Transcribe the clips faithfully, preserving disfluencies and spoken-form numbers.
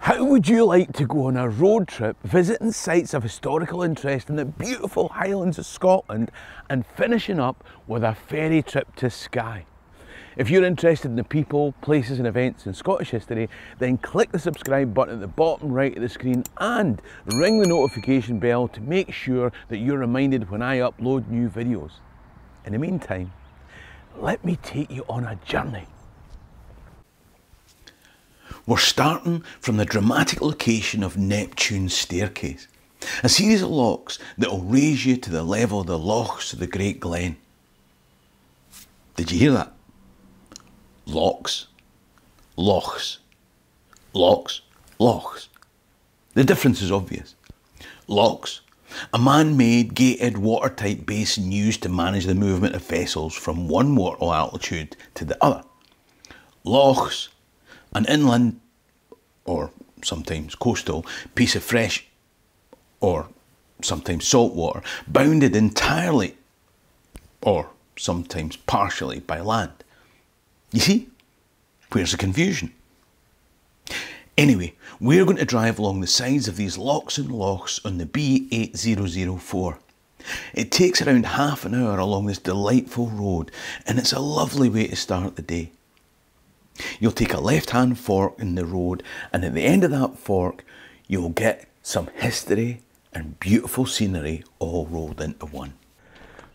How would you like to go on a road trip visiting sites of historical interest in the beautiful Highlands of Scotland and finishing up with a ferry trip to Skye? If you're interested in the people, places and events in Scottish history, then click the subscribe button at the bottom right of the screen and ring the notification bell to make sure that you're reminded when I upload new videos. In the meantime, let me take you on a journey. We're starting from the dramatic location of Neptune's staircase, a series of locks that will raise you to the level of the lochs of the Great Glen. Did you hear that? Locks, lochs, locks, lochs. The difference is obvious. Locks, a man-made, gated, watertight basin used to manage the movement of vessels from one water altitude to the other. Lochs, an inland, or sometimes coastal, piece of fresh, or sometimes salt water, bounded entirely, or sometimes partially, by land. You see? Where's the confusion? Anyway, we're going to drive along the sides of these locks and lochs on the B eight zero zero four. It takes around half an hour along this delightful road, and it's a lovely way to start the day. You'll take a left-hand fork in the road, and at the end of that fork, you'll get some history and beautiful scenery all rolled into one.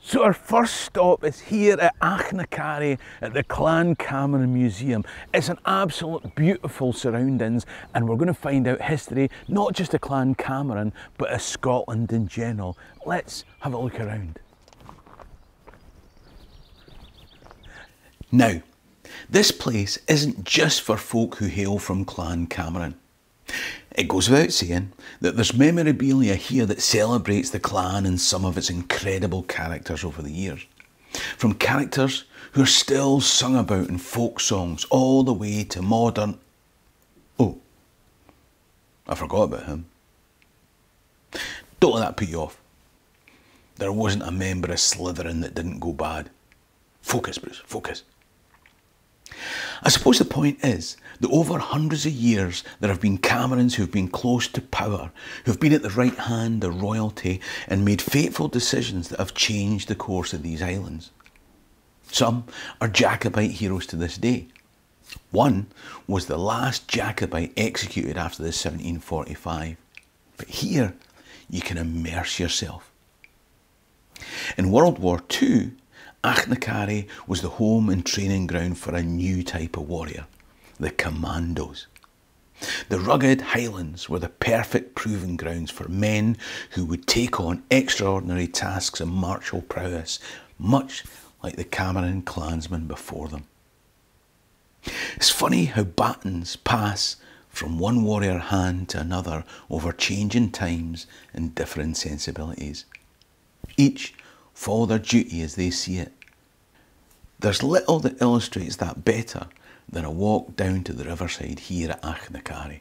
So our first stop is here at Achnacarry at the Clan Cameron Museum. It's an absolute beautiful surroundings, and we're going to find out history, not just of Clan Cameron, but of Scotland in general. Let's have a look around. Now, this place isn't just for folk who hail from Clan Cameron. It goes without saying that there's memorabilia here that celebrates the clan and some of its incredible characters over the years. From characters who are still sung about in folk songs all the way to modern... Oh, I forgot about him. Don't let that put you off. There wasn't a member of Slytherin that didn't go bad. Focus, Bruce, focus. I suppose the point is that over hundreds of years there have been Camerons who've been close to power, who've been at the right hand of royalty and made fateful decisions that have changed the course of these islands. Some are Jacobite heroes to this day. One was the last Jacobite executed after this seventeen forty-five. But here you can immerse yourself. In World War Two, Achnacarry was the home and training ground for a new type of warrior, the commandos. The rugged highlands were the perfect proving grounds for men who would take on extraordinary tasks of martial prowess, much like the Cameron clansmen before them. It's funny how batons pass from one warrior hand to another over changing times and different sensibilities. Each follow their duty as they see it. There's little that illustrates that better than a walk down to the riverside here at Achnacarry.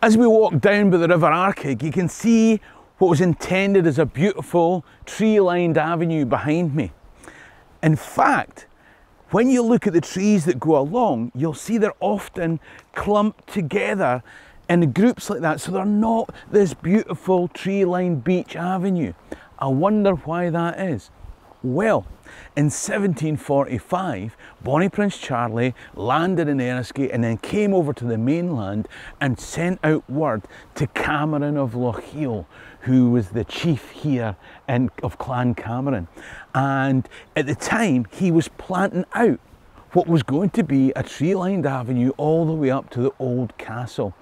As we walk down by the River Arkaig, you can see what was intended as a beautiful tree-lined avenue behind me. In fact, when you look at the trees that go along, you'll see they're often clumped together in groups like that, so they're not this beautiful tree-lined beach avenue. I wonder why that is. Well, in seventeen forty-five, Bonnie Prince Charlie landed in Eriskay and then came over to the mainland and sent out word to Cameron of Lochiel, who was the chief here in, of Clan Cameron. And at the time, he was planting out what was going to be a tree-lined avenue all the way up to the old castle.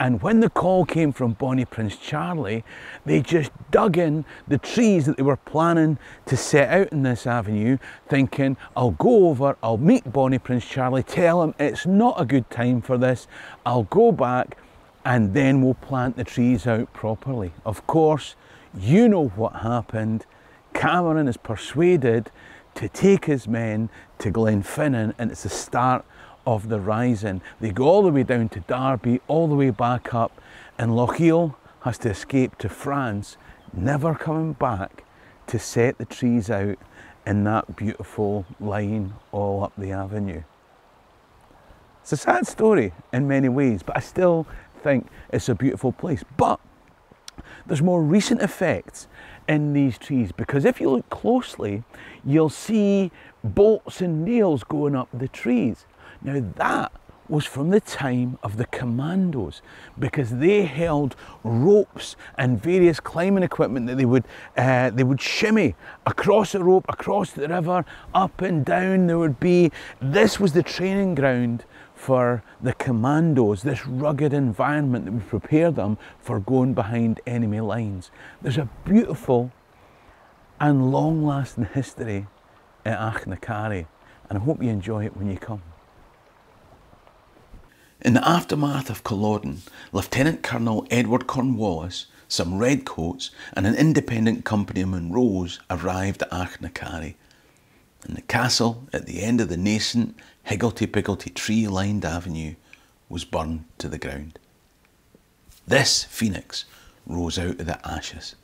And when the call came from Bonnie Prince Charlie, they just dug in the trees that they were planning to set out in this avenue, thinking, I'll go over, I'll meet Bonnie Prince Charlie, tell him it's not a good time for this, I'll go back, and then we'll plant the trees out properly. Of course, you know what happened. Cameron is persuaded to take his men to Glenfinnan, and it's the start of the rising. They go all the way down to Derby, all the way back up, and Lochiel has to escape to France, never coming back to set the trees out in that beautiful line all up the avenue. It's a sad story in many ways, but I still think it's a beautiful place. But there's more recent effects in these trees, because if you look closely, you'll see bolts and nails going up the trees. Now that was from the time of the commandos, because they held ropes and various climbing equipment that they would uh, they would shimmy across a rope, across the river, up and down. There would be, this was the training ground for the commandos, this rugged environment that would prepare them for going behind enemy lines. There's a beautiful and long-lasting history at Achnacarry, and I hope you enjoy it when you come. In the aftermath of Culloden, Lieutenant Colonel Edward Cornwallis, some redcoats and an independent company of Munro's arrived at Achnacarry, and the castle at the end of the nascent higgledy-piggledy tree-lined avenue was burned to the ground. This phoenix rose out of the ashes.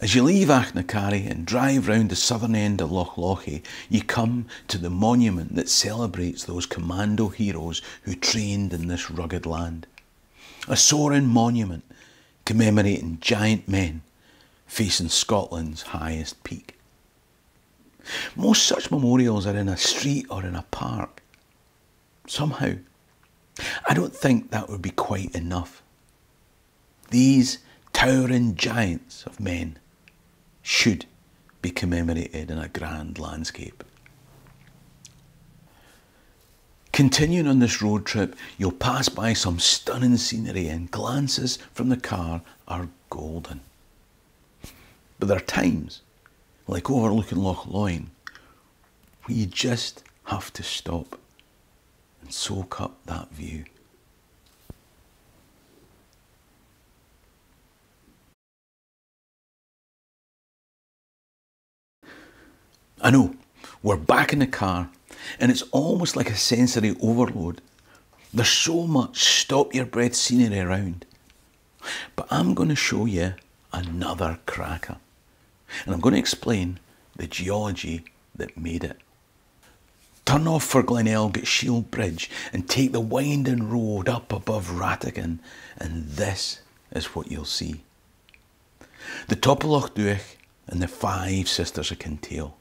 As you leave Achnacarry and drive round the southern end of Loch Lochy, you come to the monument that celebrates those commando heroes who trained in this rugged land. A soaring monument commemorating giant men facing Scotland's highest peak. Most such memorials are in a street or in a park. Somehow, I don't think that would be quite enough. These towering giants of men should be commemorated in a grand landscape. Continuing on this road trip, you'll pass by some stunning scenery, and glances from the car are golden. But there are times, like overlooking Loch Loyne, where you just have to stop and soak up that view. I know, we're back in the car, and it's almost like a sensory overload. There's so much stop-your-breath scenery around. But I'm going to show you another cracker, and I'm going to explain the geology that made it. Turn off for Glenelg at Shield Bridge and take the winding road up above Rattigan, and this is what you'll see. The top of Loch Duich and the Five Sisters of Kintail.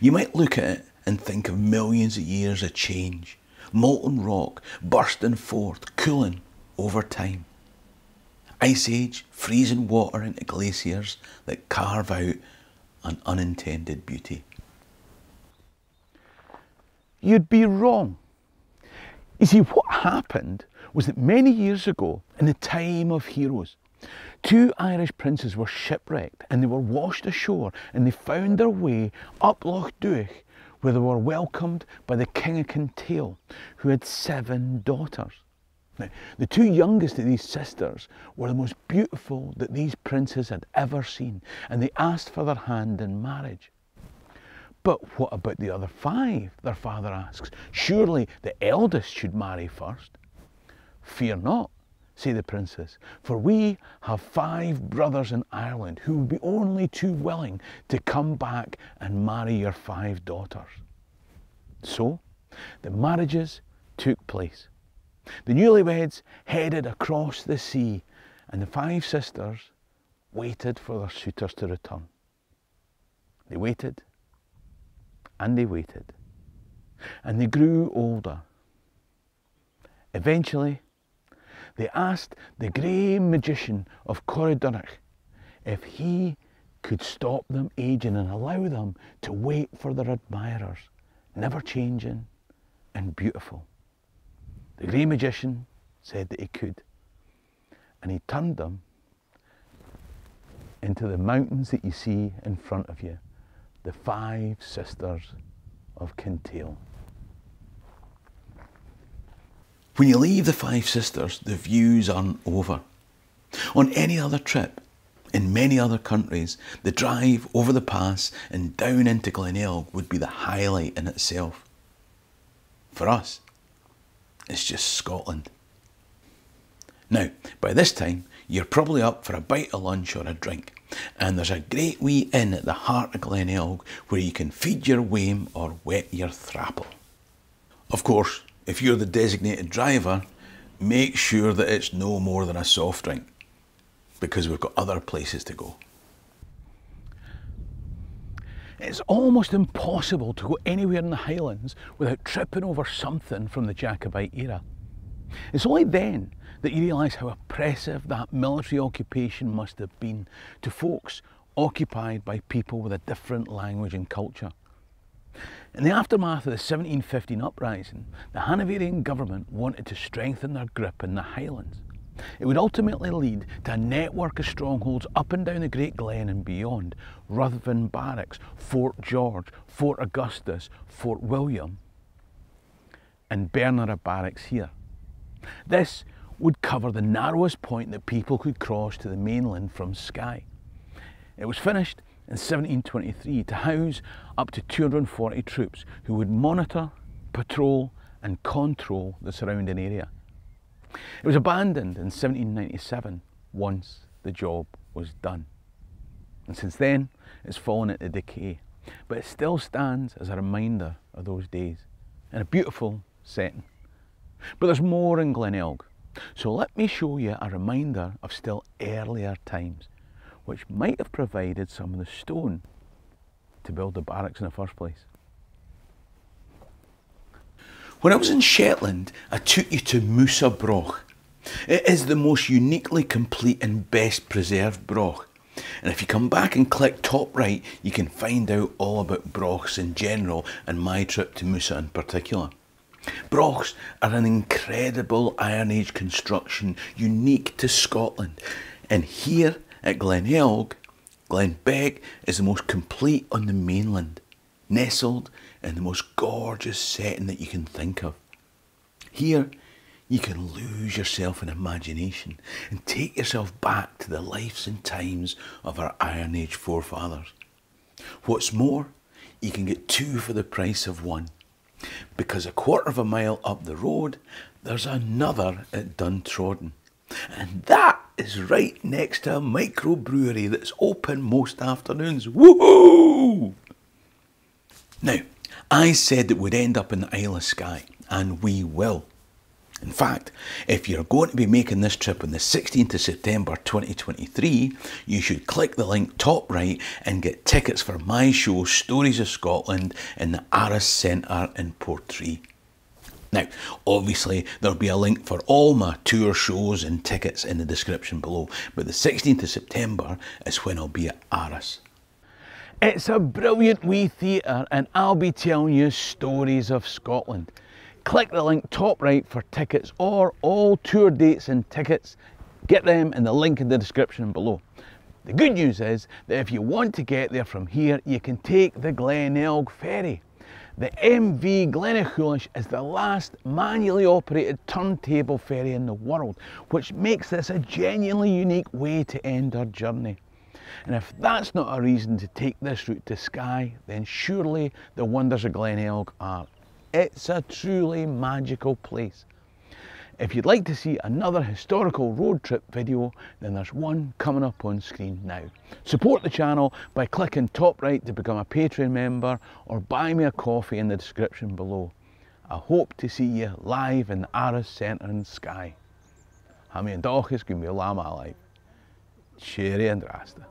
You might look at it and think of millions of years of change, molten rock bursting forth, cooling over time. Ice age freezing water into glaciers that carve out an unintended beauty. You'd be wrong. You see, what happened was that many years ago, in the time of heroes, two Irish princes were shipwrecked and they were washed ashore, and they found their way up Loch Duich, where they were welcomed by the King of Kintail, who had seven daughters. Now, the two youngest of these sisters were the most beautiful that these princes had ever seen, and they asked for their hand in marriage. But what about the other five, their father asks? Surely the eldest should marry first. Fear not, say the princes, for we have five brothers in Ireland who would be only too willing to come back and marry your five daughters. So the marriages took place. The newlyweds headed across the sea, and the five sisters waited for their suitors to return. They waited, and they waited, and they grew older. Eventually, they asked the grey magician of Corridorach if he could stop them aging and allow them to wait for their admirers, never changing and beautiful. The grey magician said that he could, and he turned them into the mountains that you see in front of you, the Five Sisters of Kintail. When you leave the Five Sisters, the views aren't over. On any other trip, in many other countries, the drive over the pass and down into Glenelg would be the highlight in itself. For us, it's just Scotland. Now, by this time, you're probably up for a bite of lunch or a drink, and there's a great wee inn at the heart of Glenelg where you can feed your wame or wet your thrapple. Of course, if you're the designated driver, make sure that it's no more than a soft drink, because we've got other places to go. It's almost impossible to go anywhere in the Highlands without tripping over something from the Jacobite era. It's only then that you realise how oppressive that military occupation must have been to folks occupied by people with a different language and culture. In the aftermath of the seventeen fifteen uprising, the Hanoverian government wanted to strengthen their grip in the Highlands. It would ultimately lead to a network of strongholds up and down the Great Glen and beyond: Ruthven Barracks, Fort George, Fort Augustus, Fort William, and Bernara Barracks here. This would cover the narrowest point that people could cross to the mainland from Skye. It was finished in seventeen twenty-three to house up to two hundred and forty troops who would monitor, patrol and control the surrounding area. It was abandoned in seventeen ninety-seven once the job was done, and since then it's fallen into decay, but it still stands as a reminder of those days in a beautiful setting. But there's more in Glenelg, so let me show you a reminder of still earlier times, which might have provided some of the stone to build the barracks in the first place. When I was in Shetland, I took you to Mousa Broch. It is the most uniquely complete and best preserved broch. And if you come back and click top right, you can find out all about brochs in general and my trip to Mousa in particular. Brochs are an incredible Iron Age construction unique to Scotland. And here at Glenelg, Glenbeck is the most complete on the mainland, nestled in the most gorgeous setting that you can think of. Here you can lose yourself in imagination and take yourself back to the lives and times of our Iron Age forefathers. What's more, you can get two for the price of one, because a quarter of a mile up the road there's another at Duntroden, and that is right next to a microbrewery that's open most afternoons. Woohoo! Now, I said that we'd end up in the Isle of Skye, and we will. In fact, if you're going to be making this trip on the sixteenth of September twenty twenty-three, you should click the link top right and get tickets for my show Stories of Scotland in the Arras Centre in Portree. Now, obviously there'll be a link for all my tour shows and tickets in the description below, but the sixteenth of September is when I'll be at Arras. It's a brilliant wee theatre and I'll be telling you stories of Scotland. Click the link top right for tickets or all tour dates and tickets. Get them in the link in the description below. The good news is that if you want to get there from here, you can take the Glenelg ferry. The M V Glennachulish is the last manually operated turntable ferry in the world, which makes this a genuinely unique way to end our journey. And if that's not a reason to take this route to Skye, then surely the wonders of Glenelg are. It's a truly magical place. If you'd like to see another historical road trip video, then there's one coming up on screen now. Support the channel by clicking top right to become a Patreon member or buy me a coffee in the description below. I hope to see you live in the Arras Centre in Skye. Hami and Doch is going to be a lamb alive. Cheerio and Rasta.